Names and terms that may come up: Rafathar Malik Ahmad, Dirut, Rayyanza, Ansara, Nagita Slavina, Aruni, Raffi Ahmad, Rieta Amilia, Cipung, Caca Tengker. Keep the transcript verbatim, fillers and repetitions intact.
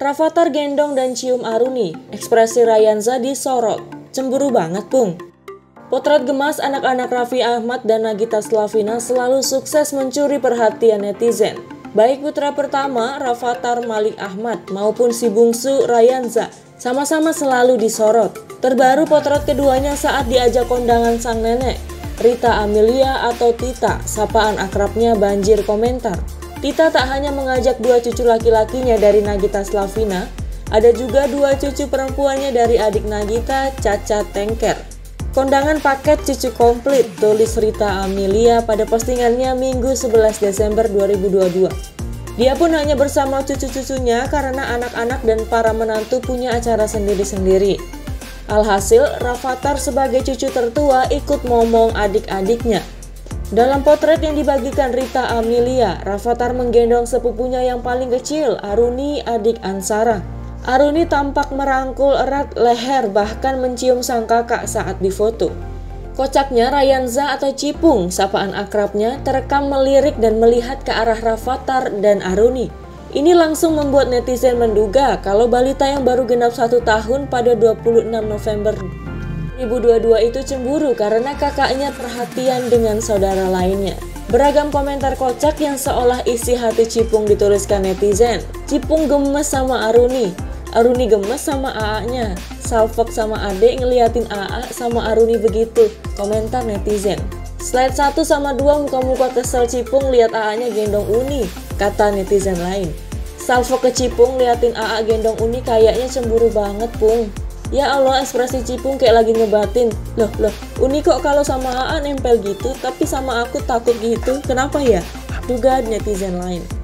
Rafathar gendong dan cium Aruni, ekspresi Rayyanza disorot. Cemburu banget, Pung. Potret gemas anak-anak Raffi Ahmad dan Nagita Slavina selalu sukses mencuri perhatian netizen. Baik putra pertama Rafathar Malik Ahmad maupun si bungsu Rayyanza sama-sama selalu disorot. Terbaru potret keduanya saat diajak kondangan sang nenek, Rieta Amilia atau Tita, sapaan akrabnya banjir komentar. Tita tak hanya mengajak dua cucu laki-lakinya dari Nagita Slavina, ada juga dua cucu perempuannya dari adik Nagita, Caca Tengker. Kondangan paket cucu komplit, tulis Rieta Amilia pada postingannya Minggu sebelas Desember dua ribu dua puluh dua. Dia pun hanya bersama cucu-cucunya karena anak-anak dan para menantu punya acara sendiri-sendiri. Alhasil, Rafathar sebagai cucu tertua ikut momong adik-adiknya. Dalam potret yang dibagikan Rieta Amilia, Rafathar menggendong sepupunya yang paling kecil, Aruni, adik Ansara. Aruni tampak merangkul erat leher bahkan mencium sang kakak saat difoto. Kocaknya Rayyanza atau Cipung, sapaan akrabnya, terekam melirik dan melihat ke arah Rafathar dan Aruni. Ini langsung membuat netizen menduga kalau balita yang baru genap satu tahun pada dua puluh enam November dua ribu dua puluh dua itu cemburu karena kakaknya perhatian dengan saudara lainnya. Beragam komentar kocak yang seolah isi hati Cipung dituliskan netizen. Cipung gemes sama Aruni, Aruni gemes sama A A-nya, salfok sama adek ngeliatin A A sama Aruni begitu, komentar netizen. Slide satu sama dua muka-muka kesel Cipung lihat A A-nya gendong Uni, kata netizen lain. Salfok ke Cipung liatin A A gendong Uni kayaknya cemburu banget, Pung. Ya Allah, ekspresi Cipung kayak lagi ngebatin. Loh, loh, Uni kok kalau sama A A nempel gitu, tapi sama aku takut gitu, kenapa ya? Duga netizen lain.